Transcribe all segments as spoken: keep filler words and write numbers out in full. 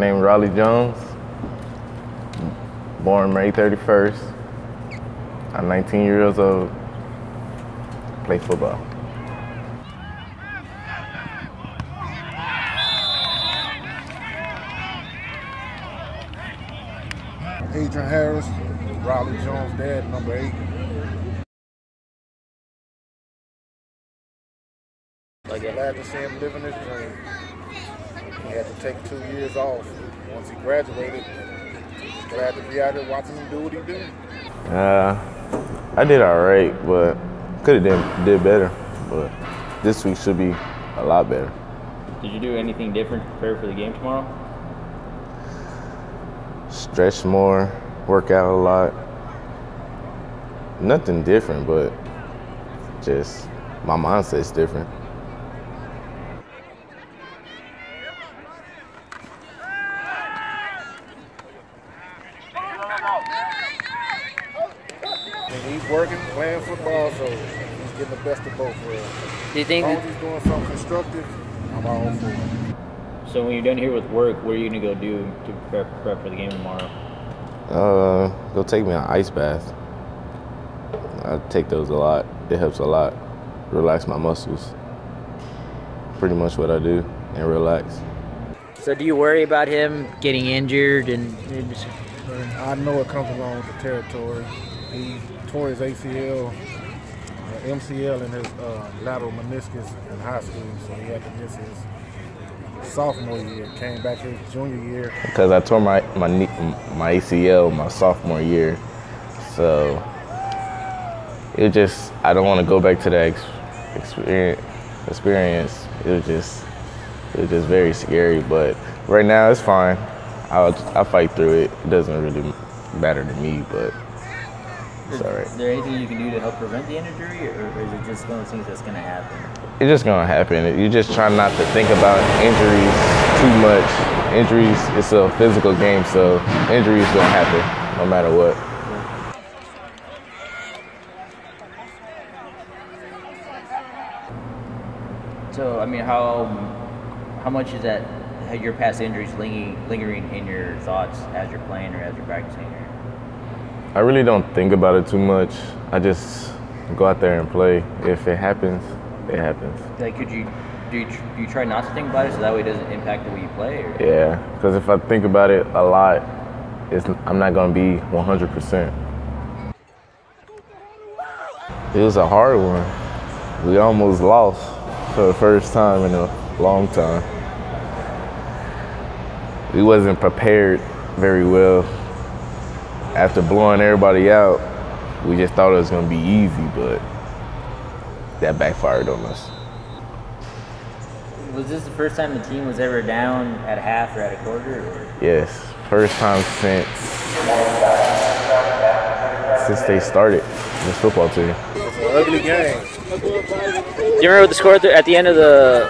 named Raleigh Jones, born May thirty-first. I'm nineteen years old, play football. Adrian Harris, Raleigh Jones' dad, number eight. Like Elijah said, I'm living his dream. He had to take two years off. Once he graduated, glad to be out here watching him do what he did. Uh. I did all right, but could have done did better. But this week should be a lot better. Did you do anything different to prepare for the game tomorrow? Stretch more, work out a lot. Nothing different, but just my mindset's different. He's working, playing football, so he's getting the best of both worlds. Do you think as long as he's doing something constructive, I'm all for it. So when you're done here with work, what are you gonna go do to prep, prep for the game tomorrow? Uh, go take me an ice bath. I take those a lot. It helps a lot. Relax my muscles. Pretty much what I do, and relax. So do you worry about him getting injured? And I know it comes along with the territory. He tore his A C L, uh, M C L, and his uh, lateral meniscus in high school, so he had to miss his sophomore year. Came back his junior year. Because I tore my my my A C L my sophomore year, so it was just I don't want to go back to that experience. Experience it was just it was just very scary. But right now it's fine. I'll I fight through it. It doesn't really matter to me, but. Sorry. Is there anything you can do to help prevent the injury, or is it just one of those things that's going to happen? It's just going to happen. You just try not to think about injuries too much. Injuries, it's a physical game, so injuries going to happen no matter what. So, I mean, how how much is that, your past injuries lingering in your thoughts as you're playing or as you're practicing? I really don't think about it too much. I just go out there and play. If it happens, it happens. Like, could you do you, do you try not to think about it so that way it doesn't impact the way you play? Or? Yeah, because if I think about it a lot, it's I'm not gonna be one hundred percent. It was a hard one. We almost lost for the first time in a long time. We wasn't prepared very well. After blowing everybody out, we just thought it was going to be easy, but that backfired on us. Was this the first time the team was ever down at a half or at a quarter? Or? Yes, first time since since they started this football team. It's an ugly game. Do you remember the score at the, at the end of the?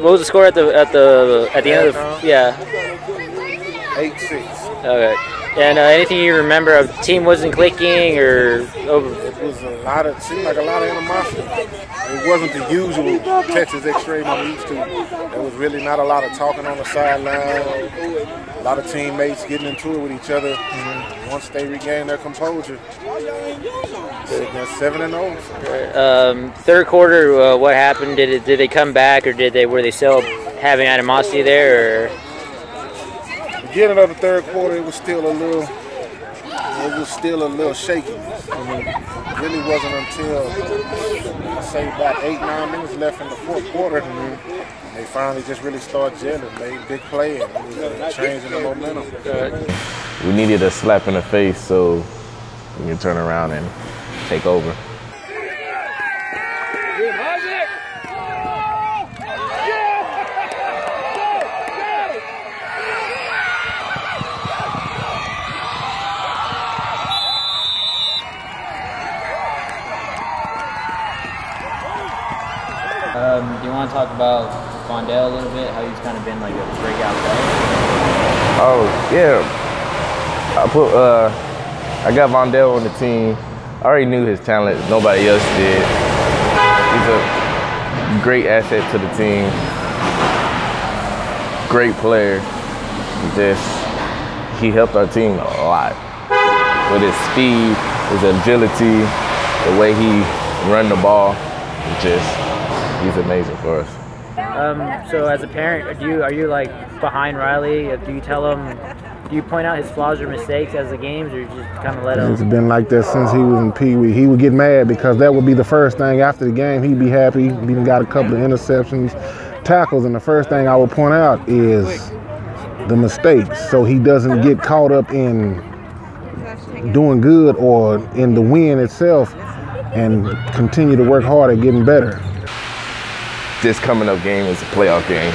What was the score at the at the at the end of the? Yeah. Eight six. Okay. And uh, anything you remember of the team wasn't clicking or over? It was a lot of, seemed like a lot of animosity. It wasn't the usual Texas Xtreme I'm used to. There was really not a lot of talking on the sideline. A lot of teammates getting into it with each other. Mm-hmm. Once they regained their composure, they've been seven and zero. Um, third quarter, uh, what happened? Did it? Did they come back, or did they? Were they still having animosity there? Or? Beginning of the third quarter, it was still a little, it was still a little shaky. I mean, it really wasn't until I say about eight, nine minutes left in the fourth quarter, and they finally just really started gelling, made big play, and it was changing the momentum. We needed a slap in the face so we can turn around and take over. Um, do you want to talk about Fondell a little bit? How he's kind of been like a breakout player? Oh yeah, I put uh, I got Fondell on the team. I already knew his talent. Nobody else did. He's a great asset to the team. Great player. just, he helped our team a lot. With his speed, his agility, the way he run the ball, just, he's amazing for us. Um, so as a parent, do you, are you like behind Riley? Do you tell him, do you point out his flaws or mistakes as the games, or you just kind of let him? It's been like that since he was in Pee Wee. He would get mad because that would be the first thing after the game. He'd be happy. He even got a couple of interceptions, tackles, and the first thing I would point out is the mistakes, so he doesn't get caught up in doing good or in the win itself, and continue to work hard at getting better. This coming up game is a playoff game.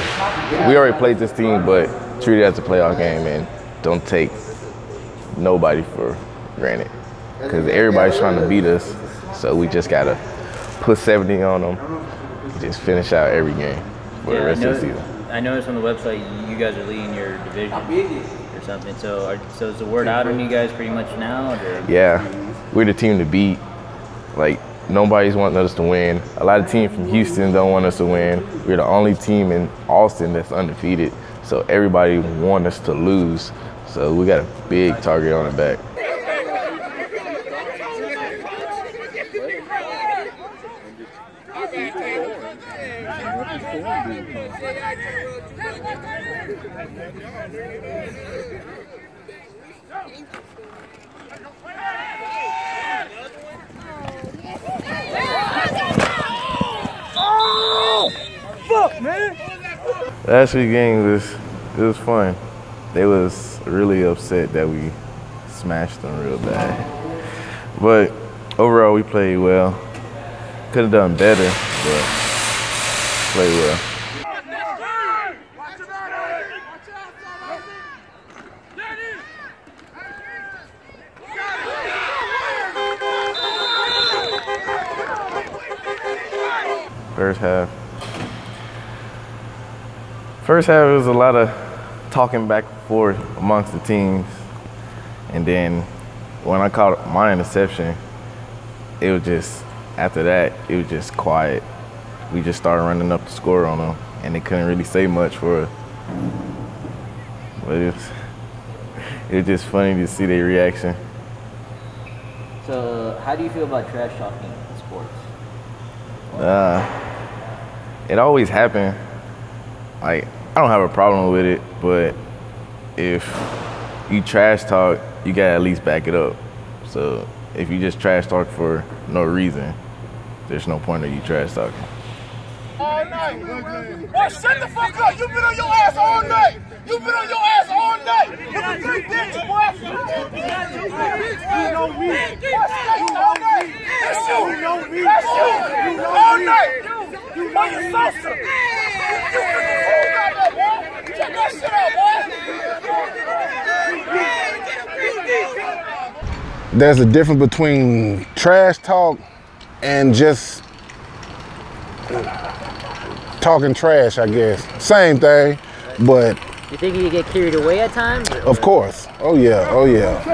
We already played this team, but treat it as a playoff game and don't take nobody for granted, because everybody's trying to beat us, so we just gotta put seventy on them, just finish out every game for yeah, the rest of the season. I noticed on the website you guys are leading your division or something, so are, so is the word out on you guys pretty much now? Or? Yeah, we're the team to beat. Like, nobody's wanting us to win. A lot of teams from Houston don't want us to win. We're the only team in Austin that's undefeated, so everybody wants us to lose. So we got a big target on our back. Last week's game was, it was fun. They was really upset that we smashed them real bad. But overall, we played well. Could have done better, but played well. First half. First half, it was a lot of talking back and forth amongst the teams. And then when I caught my interception, it was just, after that, it was just quiet. We just started running up the score on them, and they couldn't really say much for it. But it was, it was just funny to see their reaction. So how do you feel about trash talking in sports? Uh, it always happened. Like, I don't have a problem with it, but if you trash talk, you gotta at least back it up. So if you just trash talk for no reason, there's no point in you trash talking. All night. Boy, shut the fuck up. You've been on your ass all night. You've been on your ass all night. You've been three bitches, boy. You know me. You know me. That's you. You know me. That's you. You know me. All night. You know your salsa. There's a difference between trash talk and just talking trash, I guess. Same thing, but... You think you get carried away at times? Or? Of course. Oh, yeah. Oh, yeah.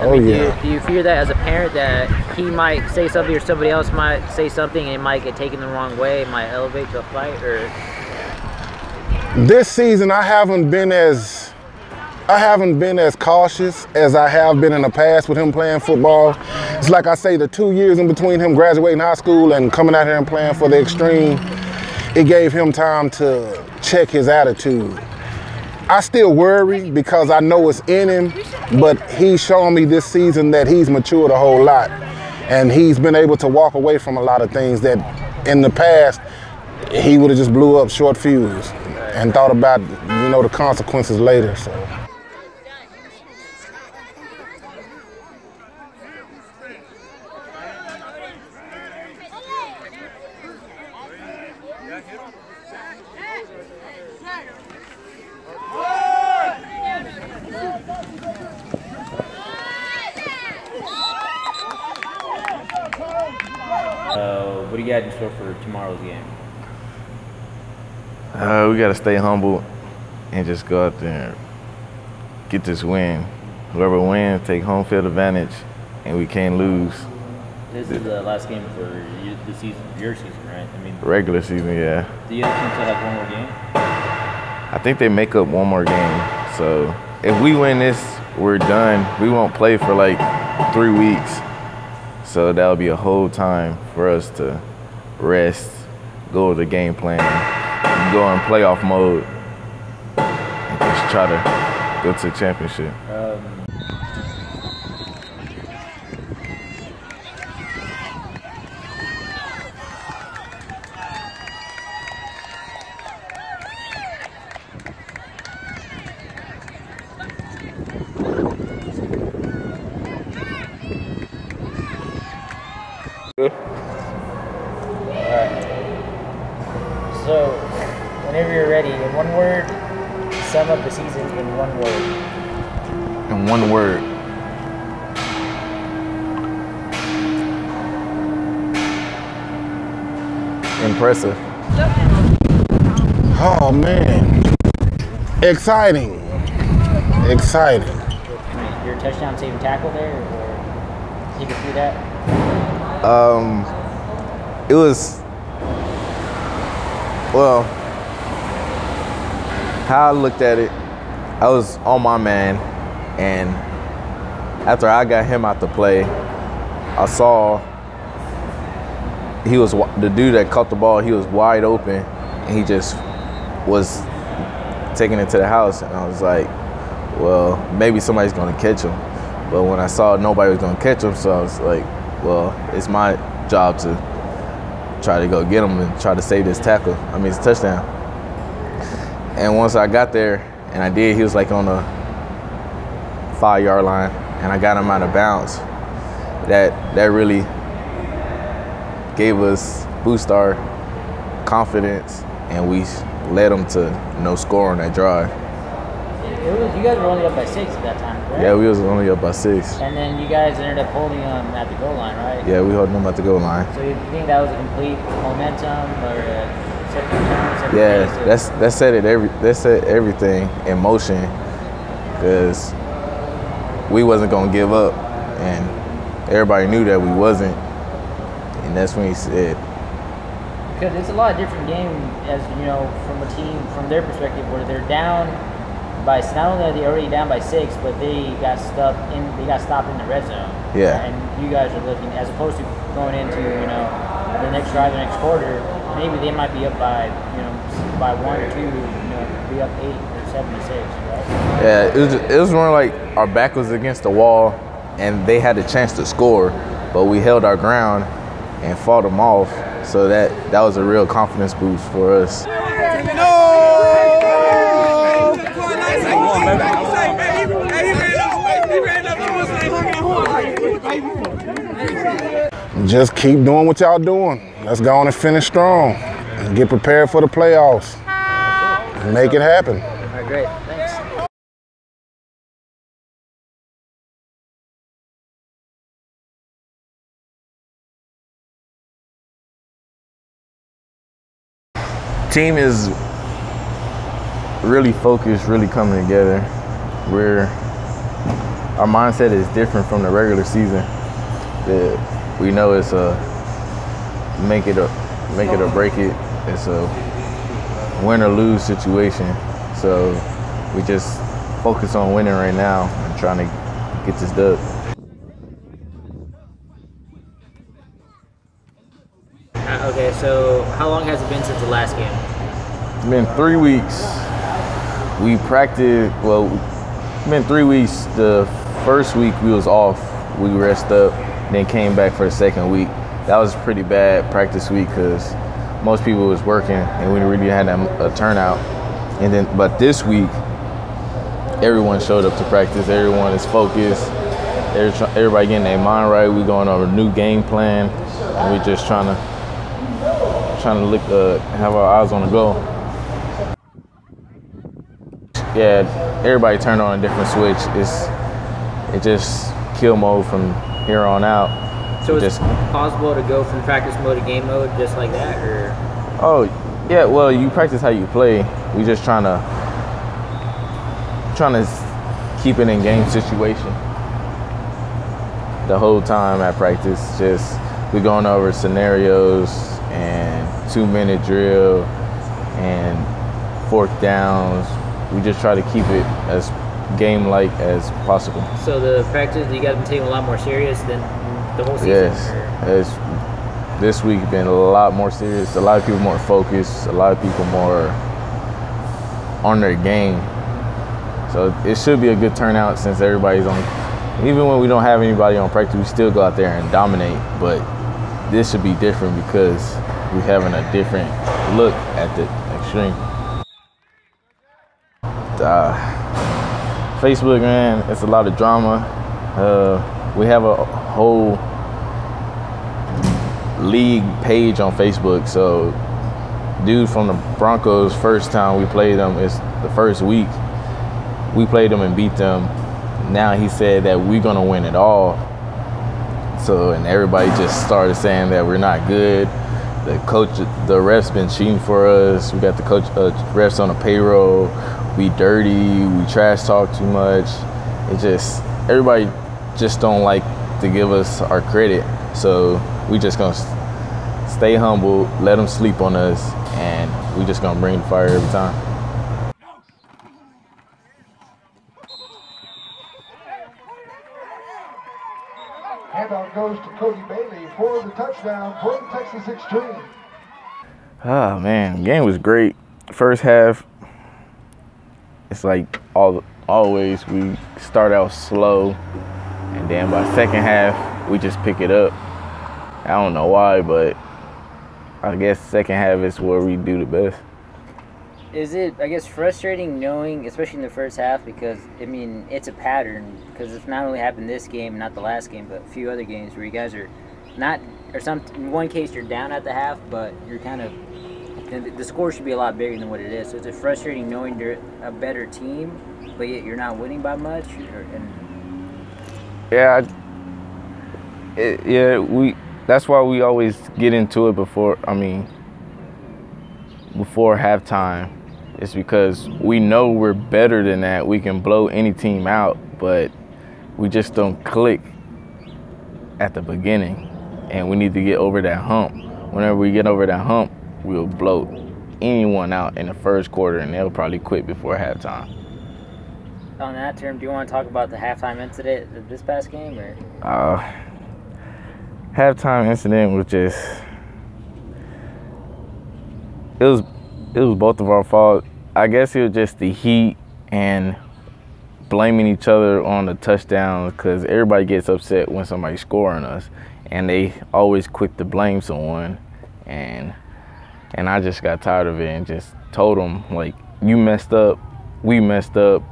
Oh, I mean, yeah. Do you, do you fear that as a parent that he might say something or somebody else might say something and it might get taken the wrong way, it might elevate to a fight, or...? This season, I haven't been as I haven't been as cautious as I have been in the past with him playing football. It's like I say, the two years in between him graduating high school and coming out here and playing for the Xtreme, it gave him time to check his attitude. I still worry because I know it's in him, but he's shown me this season that he's matured a whole lot, and he's been able to walk away from a lot of things that in the past he would have just blew up short fuse and thought about, you know, the consequences later, so. Uh, what do you got in store for tomorrow's game? Uh, we got to stay humble and just go out there and get this win. Whoever wins, take home field advantage, and we can't lose. This is the last game for you, the season, your season, right? I mean, regular season, yeah. Do you think they have one more game? I think they make up one more game. So if we win this, we're done. We won't play for like three weeks. So that'll be a whole time for us to rest, go to the game plan, go in playoff mode, and just try to go to the championship. Um. Sum up the season in one word. In one word. Impressive. Oh man. Exciting. Exciting. Your touchdown saving tackle there, or you could do that? Um it was well how I looked at it, I was on my man, and after I got him out to play, I saw he was the dude that caught the ball. He was wide open, and he just was taking it to the house. And I was like, well, maybe somebody's gonna catch him. But when I saw nobody was gonna catch him, so I was like, well, it's my job to try to go get him and try to save this tackle. I mean, it's a touchdown. And once I got there, and I did, he was like on the five-yard line, and I got him out of bounds. That that really gave us boost our confidence, and we led them to no score on that drive. It was, you guys were only up by six at that time, right? Yeah, we was only up by six. And then you guys ended up holding them at the goal line, right? Yeah, we holding them at the goal line. So you think that was a complete momentum, or? A Yeah, that's that set it every that set everything in motion, because we wasn't gonna give up, and everybody knew that we wasn't, and that's when he said. Because it's a lot different game, as you know, from a team from their perspective, where they're down by not only are they already down by six, but they got stuck in they got stopped in the red zone. Yeah, and you guys are looking as opposed to going into you know the next drive, the next quarter. Maybe they might be up by, you know, by one or two, you know, be up eight or seven to six, right? Yeah, it was, it was more like our back was against the wall and they had a chance to score, but we held our ground and fought them off. So that, that was a real confidence boost for us. No! Just keep doing what y'all doing. Let's go on and finish strong and get prepared for the playoffs. And make it happen. All right, great. Thanks. Team is really focused, really coming together. We're, our mindset is different from the regular season. The, we know it's a make it or make it or break it. It's a win or lose situation. So we just focus on winning right now and trying to get this dub. Uh, okay, so how long has it been since the last game? It's been three weeks. We practiced, well, it's been three weeks. The first week we was off. We rested up, then came back for the second week. That was a pretty bad practice week because most people was working and we really had a turnout. And then, but this week, everyone showed up to practice. Everyone is focused. Everybody getting their mind right. We're going over a new game plan. And we're just trying to trying to look, uh, have our eyes on the goal. Yeah, everybody turned on a different switch. It's it just kill mode from here on out. So it's possible to go from practice mode to game mode just like that, or? Oh, yeah, well, you practice how you play. We just trying to, trying to keep it in game situation. The whole time at practice, just we're going over scenarios and two-minute drill and fourth downs. We just try to keep it as game-like as possible. So the practice, you guys have been taking a lot more serious than the whole season? Yes. It's, this week been a lot more serious. A lot of people more focused. A lot of people more on their game. So it should be a good turnout since everybody's on. Even when we don't have anybody on practice, we still go out there and dominate. But this should be different because we're having a different look at the Xtreme. Uh, Facebook, man, it's a lot of drama. Uh, we have a whole league page on Facebook. So dude from the Broncos, first time we played them, it's the first week. We played them and beat them. Now he said that we're going to win it all. So, and everybody just started saying that we're not good. The coach, the refs been cheating for us. We got the coach, uh, refs on the payroll. We dirty, we trash talk too much. It just, everybody just don't like to give us our credit. So we just gonna stay humble, let them sleep on us, and we just gonna bring the fire every time. Handoff goes to Cody Bailey for the touchdown for the Texas Xtreme. Ah, man, game was great. First half, it's like all always we start out slow, and then by second half we just pick it up. I don't know why, but I guess second half is where we do the best. Is it, I guess, frustrating knowing, especially in the first half, because I mean it's a pattern, because it's not only happened this game, not the last game, but a few other games where you guys are not, or some, in one case you're down at the half, but you're kind of, and the score should be a lot bigger than what it is. So it's frustrating knowing you're a better team, but yet you're not winning by much. And yeah, I, it, yeah, we. That's why we always get into it before. I mean, before halftime, it's because we know we're better than that. We can blow any team out, but we just don't click at the beginning, and we need to get over that hump. Whenever we get over that hump, we'll blow anyone out in the first quarter, and they'll probably quit before halftime. On that term, do you want to talk about the halftime incident of this past game? Or? Uh, halftime incident was just, it was, it was both of our fault. I guess it was just the heat and blaming each other on the touchdowns, because everybody gets upset when somebody scores on us, and they always quick to blame someone. And And I just got tired of it and just told them, like, you messed up, we messed up,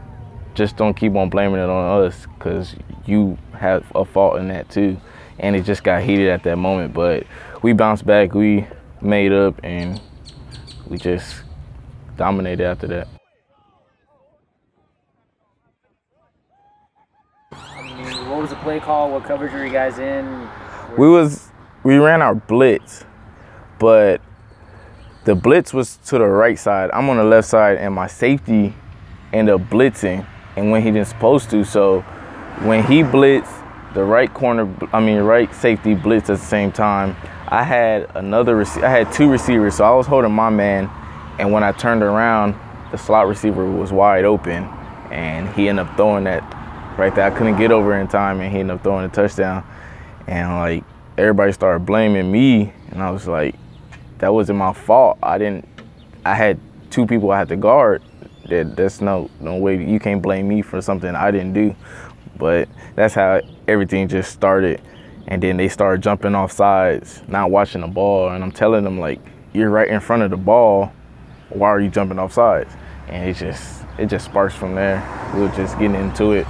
just don't keep on blaming it on us, because you have a fault in that too. And it just got heated at that moment, but we bounced back, we made up, and we just dominated after that. I mean, what was the play call? What coverage were you guys in? We was, we ran our blitz, but the blitz was to the right side. I'm on the left side, and my safety ended up blitzing, and when he didn't supposed to. So when he blitzed, the right corner, I mean right safety blitzed at the same time. I had another, I had two receivers, so I was holding my man, and when I turned around, the slot receiver was wide open, and he ended up throwing that right there. I couldn't get over in time, and he ended up throwing a touchdown. And like everybody started blaming me, and I was like, that wasn't my fault. I didn't, I had two people I had to guard. That, that's no, no way, you can't blame me for something I didn't do. But that's how everything just started. And then they started jumping off sides, not watching the ball. And I'm telling them, like, you're right in front of the ball. Why are you jumping off sides? And it just, it just sparks from there. We were just getting into it.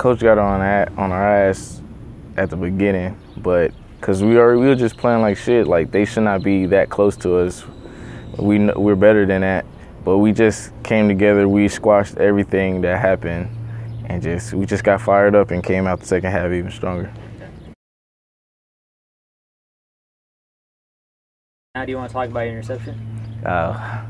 Coach got on at, on our ass at the beginning, but because we are we were just playing like shit. Like, they should not be that close to us. We we're better than that. But we just came together. We squashed everything that happened, and just we just got fired up and came out the second half even stronger. Now, do you want to talk about your interception? Uh,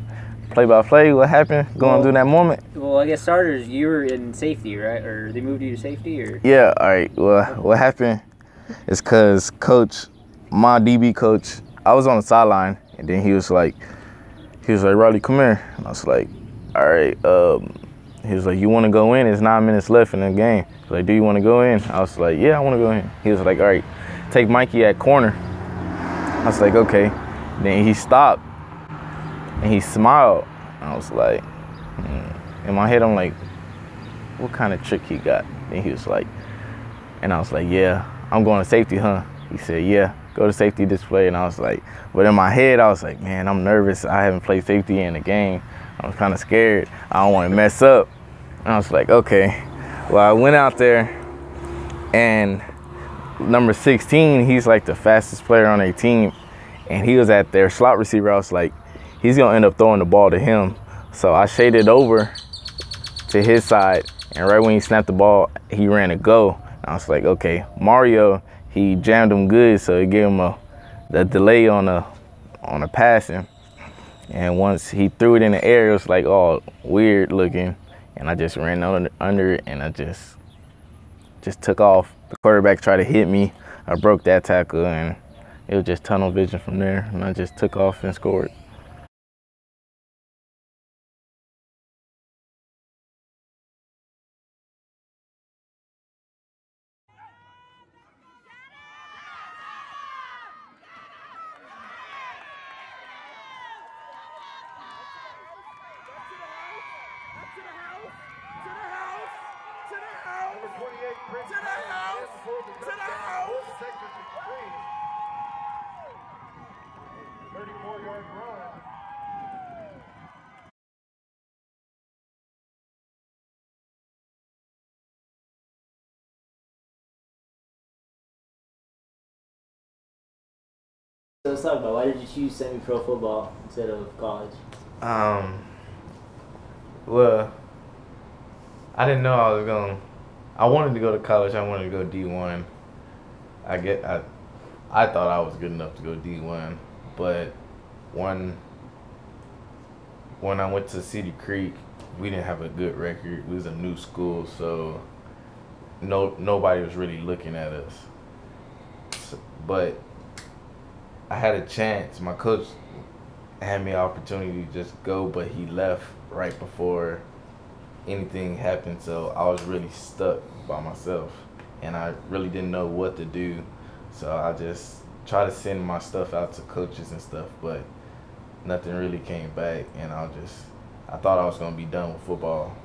play by play, what happened? Going well, through that moment. Well, I guess starters, you were in safety, right? Or they moved you to safety, or? Yeah. All right. Well, what happened is because coach, my D B coach, I was on the sideline, and then he was like. He was like, Raleigh, come here. And I was like, all right. Um, he was like, you want to go in? It's nine minutes left in the game. He was like, do you want to go in? I was like, yeah, I want to go in. He was like, all right, take Mikey at corner. I was like, okay. Then he stopped, and he smiled. I was like, mm. In my head, I'm like, what kind of trick he got? And he was like, and I was like, yeah, I'm going to safety, huh? He said, yeah. Go to safety display, and I was like, but in my head, I was like, man, I'm nervous. I haven't played safety in the game. I was kind of scared. I don't want to mess up. And I was like, okay. Well, I went out there, and number sixteen, he's like the fastest player on their team, and he was at their slot receiver. I was like, he's going to end up throwing the ball to him. So I shaded over to his side, and right when he snapped the ball, he ran a go. And I was like, okay, Mario. He jammed him good, so it gave him a the delay on a on a passing. And once he threw it in the air, it was like all weird looking. And I just ran under, under it, and I just just took off. The quarterback tried to hit me. I broke that tackle, and it was just tunnel vision from there. And I just took off and scored. So let's talk about, why did you choose semi-pro football instead of college? Um, well, I didn't know I was going to, I wanted to go to college, I wanted to go D one. I get, I, I thought I was good enough to go D one, but when, when I went to City Creek, we didn't have a good record. We was a new school, so no nobody was really looking at us. So, but I had a chance. My coach had me an opportunity to just go, but he left right before anything happened, so I was really stuck by myself, and I really didn't know what to do, so I just tried to send my stuff out to coaches and stuff, but nothing really came back, and I just, I thought I was going to be done with football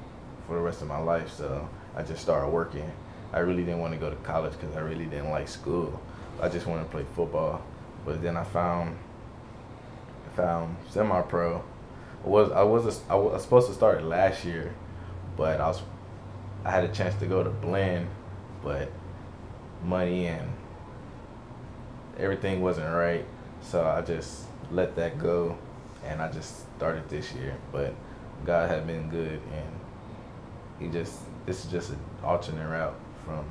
for the rest of my life, so I just started working. I really didn't want to go to college because I really didn't like school. I just wanted to play football. But then I found found semi-pro. I was I was a, I was supposed to start last year, but I was I had a chance to go to Bland, but money and everything wasn't right, so I just let that go, and I just started this year. But God had been good, and he just this is just an alternate route from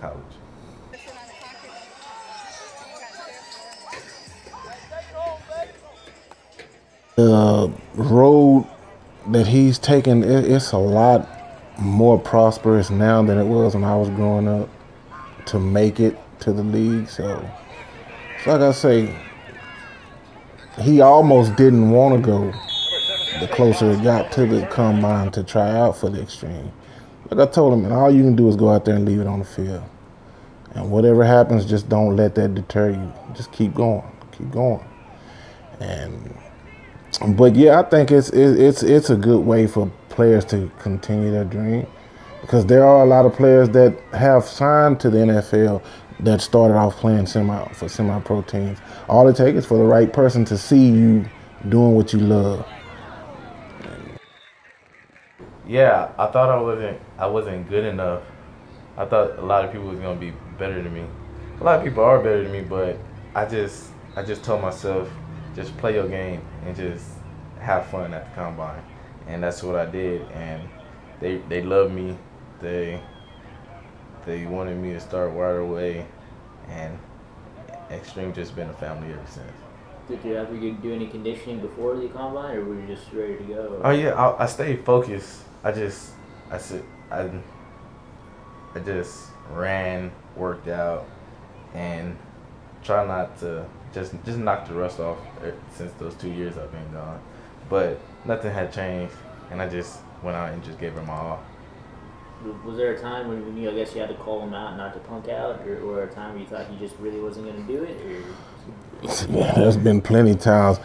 college. The road that he's taken, it, it's a lot more prosperous now than it was when I was growing up to make it to the league. So, like I say, he almost didn't want to go the closer it got to the combine to try out for the Xtreme. Like I told him, man, all you can do is go out there and leave it on the field. And whatever happens, just don't let that deter you. Just keep going, keep going. And... But yeah, I think it's it's it's a good way for players to continue their dream, because there are a lot of players that have signed to the N F L that started off playing semi for semi-pro teams. All it takes is for the right person to see you doing what you love. Yeah, I thought I wasn't I wasn't good enough I thought a lot of people was gonna be better than me. A lot of people are better than me, but I just I just told myself, just play your game and just have fun at the combine, and that's what I did. And they they loved me. They they wanted me to start right away, and Xtreme just been a family ever since. Did you ever do any conditioning before the combine, or were you just ready to go? Oh yeah, I, I stayed focused. I just I said I I just ran, worked out, and try not to just just knock the rust off since those two years I've been gone. But nothing had changed, and I just went out and just gave her my all. Was there a time when you, I guess, you had to call him out not to punk out, or, or a time where you thought you just really wasn't going to do it? Or? Yeah, there's been plenty of times.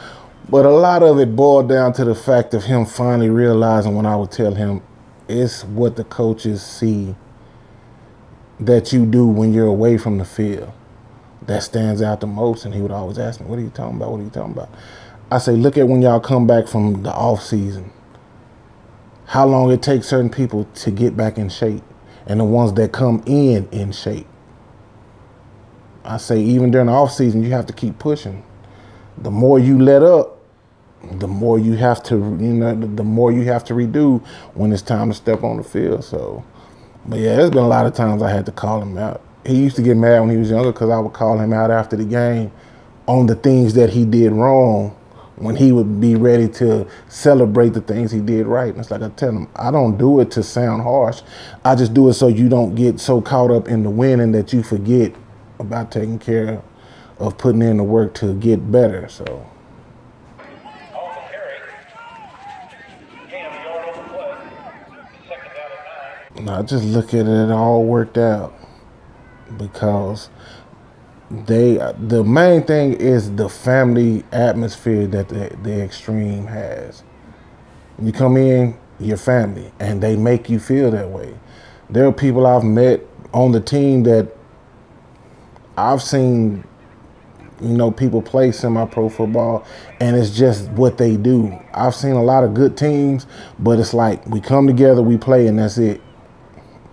But a lot of it boiled down to the fact of him finally realizing when I would tell him, it's what the coaches see that you do when you're away from the field that stands out the most. And he would always ask me, what are you talking about? What are you talking about? I say, look at when y'all come back from the off season, how long it takes certain people to get back in shape, and the ones that come in in shape. I say, even during the off season, you have to keep pushing. The more you let up, the more you have to, you know, the more you have to redo when it's time to step on the field. So, but yeah, there's been a lot of times I had to call him out. He used to get mad when he was younger because I would call him out after the game on the things that he did wrong, when he would be ready to celebrate the things he did right. And it's like I tell him, I don't do it to sound harsh. I just do it so you don't get so caught up in the winning that you forget about taking care of putting in the work to get better. So. I just look at it, it all worked out, because they the main thing is the family atmosphere that the, the Xtreme has. You come in, your family, and they make you feel that way. There are people I've met on the team that I've seen, you know, people play semi-pro football, and it's just what they do. I've seen a lot of good teams, but it's like we come together, we play, and that's it.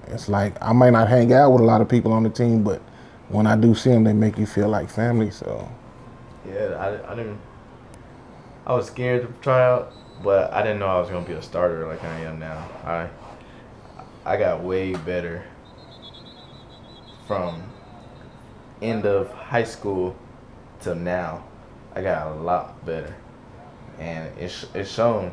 It's like I might not hang out with a lot of people on the team, but when I do see them, they make you feel like family. So, yeah, I, I didn't. I was scared to try out, but I didn't know I was gonna be a starter like I am now. I I got way better from end of high school till now. I got a lot better, and it's it's shown.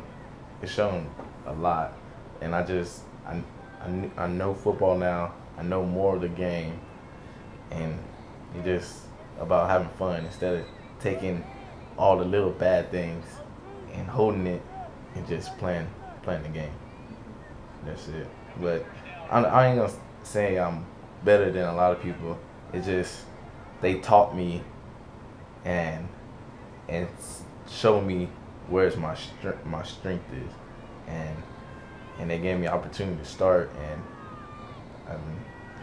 It's shown a lot, and I just I. I, I know football now. I know more of the game, and it's just about having fun instead of taking all the little bad things and holding it and just playing playing the game. That's it. But I, I ain't gonna say I'm better than a lot of people. It's just they taught me and and showed me where's my strength my strength is, and. And they gave me an opportunity to start, and I've been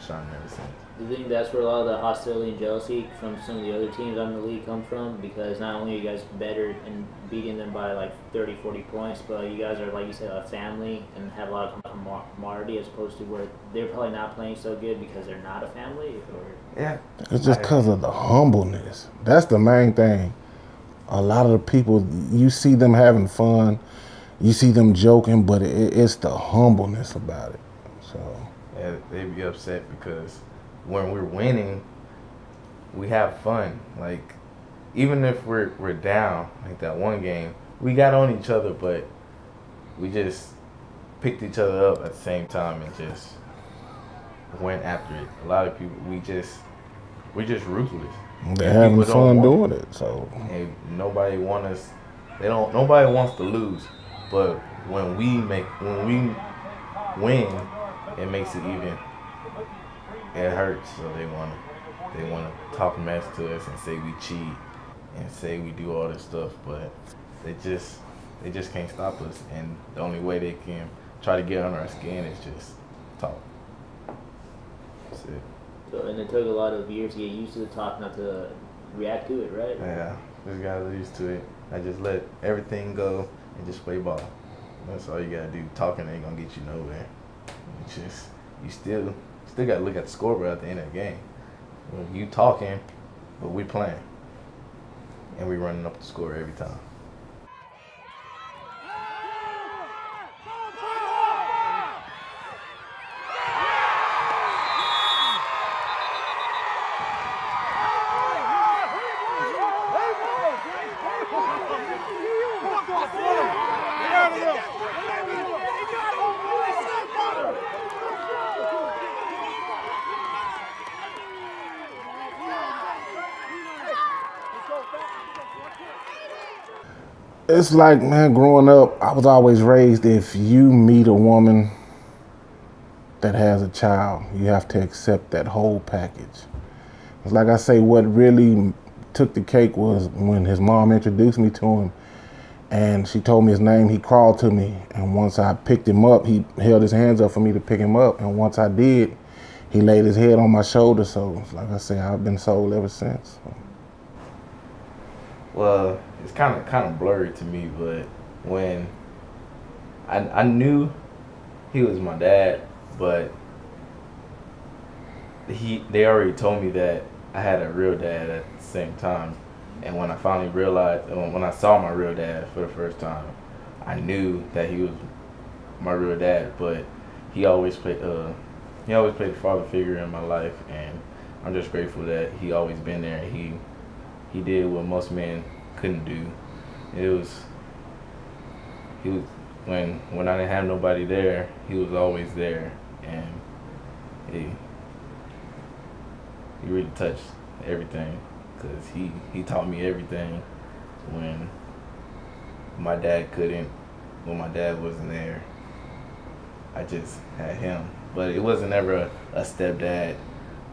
shining ever since. Do you think that's where a lot of the hostility and jealousy from some of the other teams on the league come from? Because not only are you guys better and beating them by like thirty, forty points, but you guys are, like you said, a family and have a lot of camaraderie, as opposed to where they're probably not playing so good because they're not a family? Or yeah. It's just because of the humbleness. That's the main thing. A lot of the people, you see them having fun. You see them joking, but it, it's the humbleness about it. So yeah, they be upset because when we're winning, we have fun. Like even if we're we're down, like that one game, we got on each other, but we just picked each other up at the same time and just went after it. A lot of people, we just we just ruthless. They're having fun doing it. So and nobody want us. They don't. Nobody wants to lose. But when we make, when we win, it makes it even. It hurts, so they want to, they want to talk mess to us and say we cheat, and say we do all this stuff. But they just, they just can't stop us. And the only way they can try to get under our skin is just talk. That's it. So and it took a lot of years to get used to the talk, not to react to it, right? Yeah, just got used to it. I just let everything go. And just play ball. That's all you gotta do. Talking ain't gonna get you nowhere. It's just you still still got to look at the scoreboard at the end of the game. You talking, but we playing. And we running up the score every time. It's like, man, growing up, I was always raised, if you meet a woman that has a child, you have to accept that whole package. It's like I say, what really took the cake was when his mom introduced me to him and she told me his name, he crawled to me. And once I picked him up, he held his hands up for me to pick him up. And once I did, he laid his head on my shoulder. So like I say, I've been sold ever since. Well, it's kind of kind of blurry to me, but when I I knew he was my dad, but he they already told me that I had a real dad at the same time, and when I finally realized, when I saw my real dad for the first time, I knew that he was my real dad. But he always played uh he always played the father figure in my life, and I'm just grateful that he always been there. And he. He did what most men couldn't do. It was, he was, when when I didn't have nobody there, he was always there, and he he really touched everything, because he he taught me everything when my dad couldn't, when my dad wasn't there. I just had him, but it wasn't ever a, a stepdad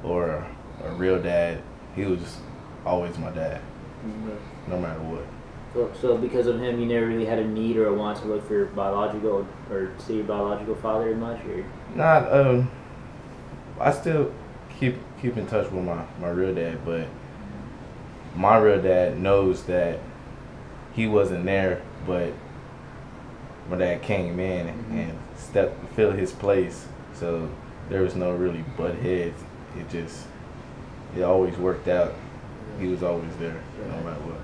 or a, a real dad. He was just always my dad, mm-hmm. no matter what. So, so because of him, you never really had a need or a want to look for your biological or see your biological father much, or? Not. Um, I still keep keep in touch with my my real dad, but my real dad knows that he wasn't there, but my dad came in mm-hmm. and stepped filled his place, so there was no really butt heads. It just it always worked out. He was always there, no matter what.